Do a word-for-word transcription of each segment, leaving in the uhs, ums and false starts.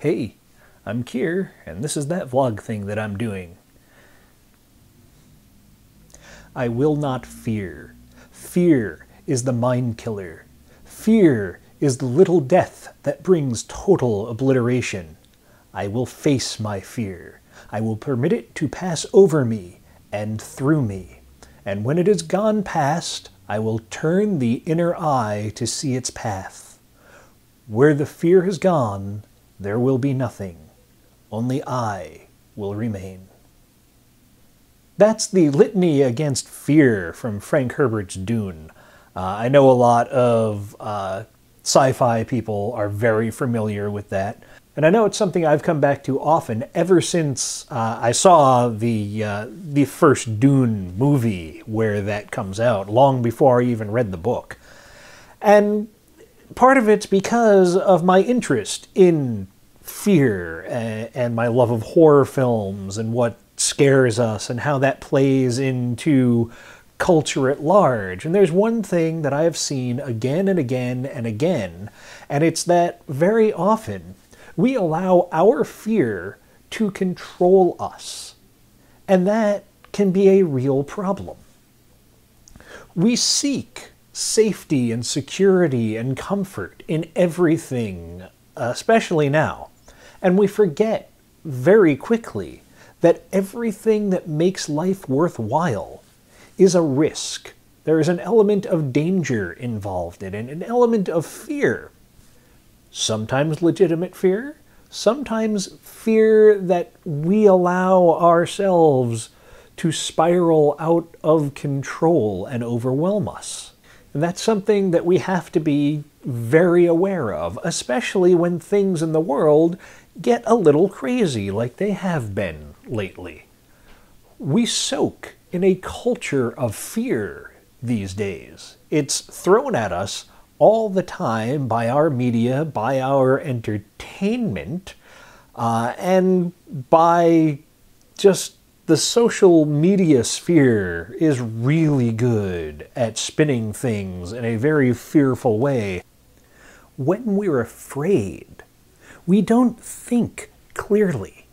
Hey, I'm Kier, and this is that vlog thing that I'm doing. I will not fear. Fear is the mind killer. Fear is the little death that brings total obliteration. I will face my fear. I will permit it to pass over me and through me. And when it is gone past, I will turn the inner eye to see its path. Where the fear has gone, there will be nothing. Only I will remain. That's the Litany Against Fear from Frank Herbert's Dune. Uh, I know a lot of uh, sci-fi people are very familiar with that. And I know it's something I've come back to often ever since uh, I saw the uh, the first Dune movie where that comes out, long before I even read the book. And part of it's because of my interest in fear and, and my love of horror films and what scares us and how that plays into culture at large. And there's one thing that I have seen again and again and again, and it's that very often we allow our fear to control us, and that can be a real problem. We seek safety and security and comfort in everything, especially now, and we forget very quickly that everything that makes life worthwhile is a risk. There is an element of danger involved in it, an element of fear. Sometimes legitimate fear, sometimes fear that we allow ourselves to spiral out of control and overwhelm us. And that's something that we have to be very aware of, especially when things in the world get a little crazy like they have been lately. We soak in a culture of fear these days. It's thrown at us all the time by our media, by our entertainment, uh, and by just the social media sphere is really good at spinning things in a very fearful way. When we're afraid, we don't think clearly.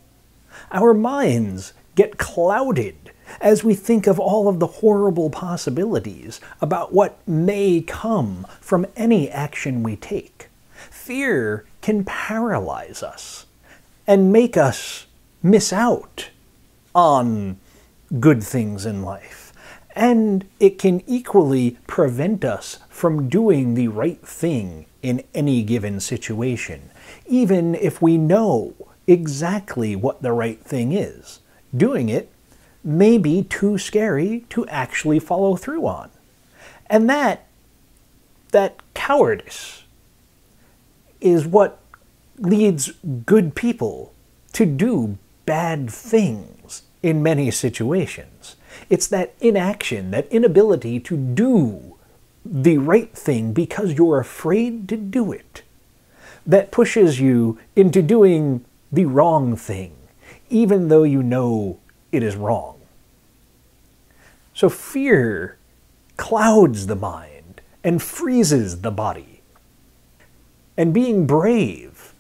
Our minds get clouded as we think of all of the horrible possibilities about what may come from any action we take. Fear can paralyze us and make us miss out on good things in life. And it can equally prevent us from doing the right thing in any given situation, even if we know exactly what the right thing is. Doing it may be too scary to actually follow through on. And that, that cowardice is what leads good people to do bad things in many situations. It's that inaction, that inability to do the right thing because you're afraid to do it, that pushes you into doing the wrong thing, even though you know it is wrong. So fear clouds the mind and freezes the body. And being brave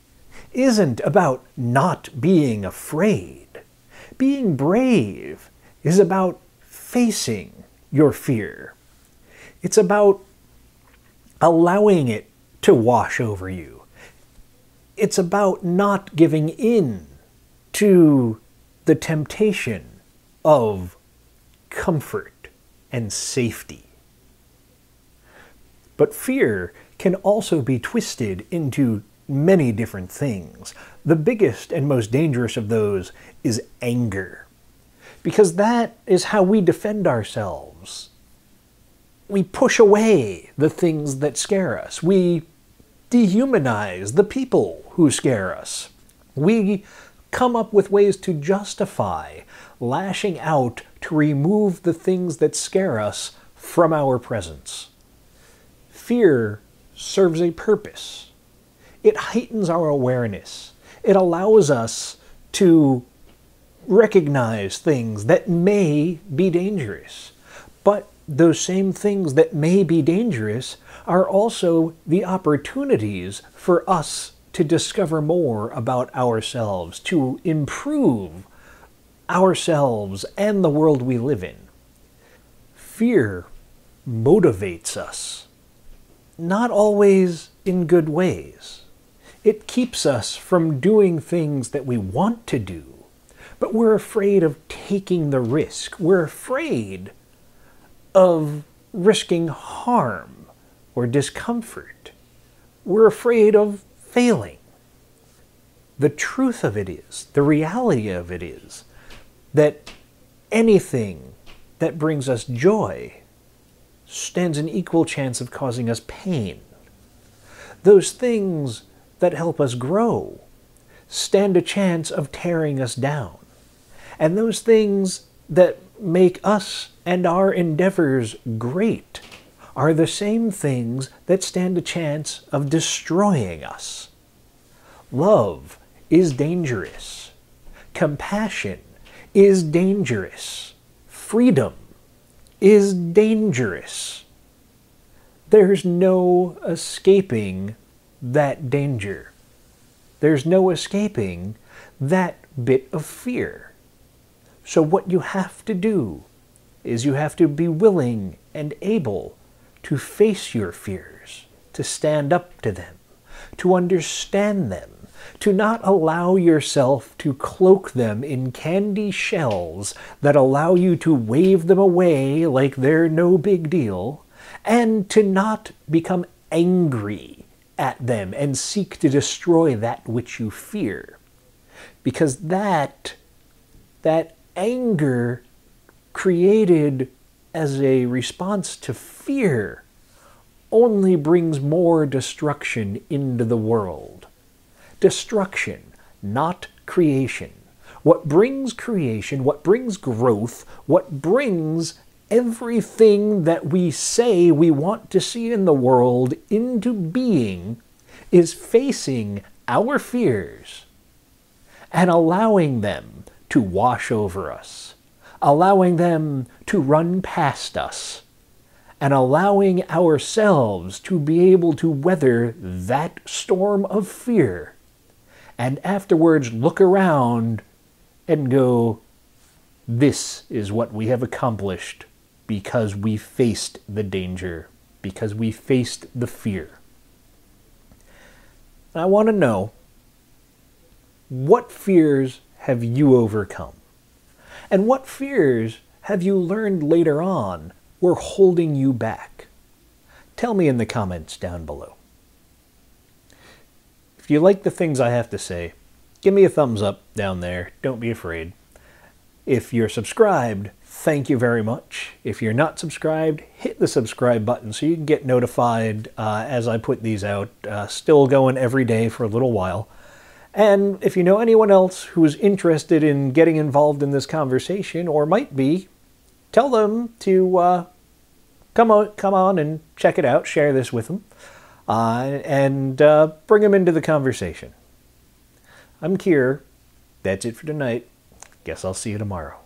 isn't about not being afraid. Being brave is about facing your fear. It's about allowing it to wash over you. It's about not giving in to the temptation of comfort and safety. But fear can also be twisted into many different things. The biggest and most dangerous of those is anger, because that is how we defend ourselves. We push away the things that scare us. We dehumanize the people who scare us. We come up with ways to justify lashing out to remove the things that scare us from our presence. Fear serves a purpose. It heightens our awareness. It allows us to recognize things that may be dangerous. But those same things that may be dangerous are also the opportunities for us to discover more about ourselves, to improve ourselves and the world we live in. Fear motivates us, not always in good ways. It keeps us from doing things that we want to do, but we're afraid of taking the risk. We're afraid of risking harm or discomfort. We're afraid of failing. The truth of it is, the reality of it is, that anything that brings us joy stands an equal chance of causing us pain. Those things that help us grow stand a chance of tearing us down. And those things that make us and our endeavors great are the same things that stand a chance of destroying us. Love is dangerous. Compassion is dangerous. Freedom is dangerous. There's no escaping that danger. There's no escaping that bit of fear. So what you have to do is you have to be willing and able to face your fears, to stand up to them, to understand them, to not allow yourself to cloak them in candy shells that allow you to wave them away like they're no big deal, and to not become angry at them and seek to destroy that which you fear. Because that, that anger created as a response to fear only brings more destruction into the world. Destruction, not creation. What brings creation, what brings growth, what brings everything that we say we want to see in the world into being is facing our fears and allowing them to wash over us, allowing them to run past us, and allowing ourselves to be able to weather that storm of fear, and afterwards look around and go, this is what we have accomplished because we faced the danger, because we faced the fear. And I want to know, what fears have you overcome? And what fears have you learned later on were holding you back? Tell me in the comments down below. If you like the things I have to say, give me a thumbs up down there. Don't be afraid. If you're subscribed, thank you very much. If you're not subscribed, hit the subscribe button so you can get notified uh, as I put these out. Uh, still going every day for a little while. And if you know anyone else who is interested in getting involved in this conversation, or might be, tell them to uh, come on, come on and check it out. Share this with them uh, and uh, bring them into the conversation. I'm Kier. That's it for tonight. Guess I'll see you tomorrow.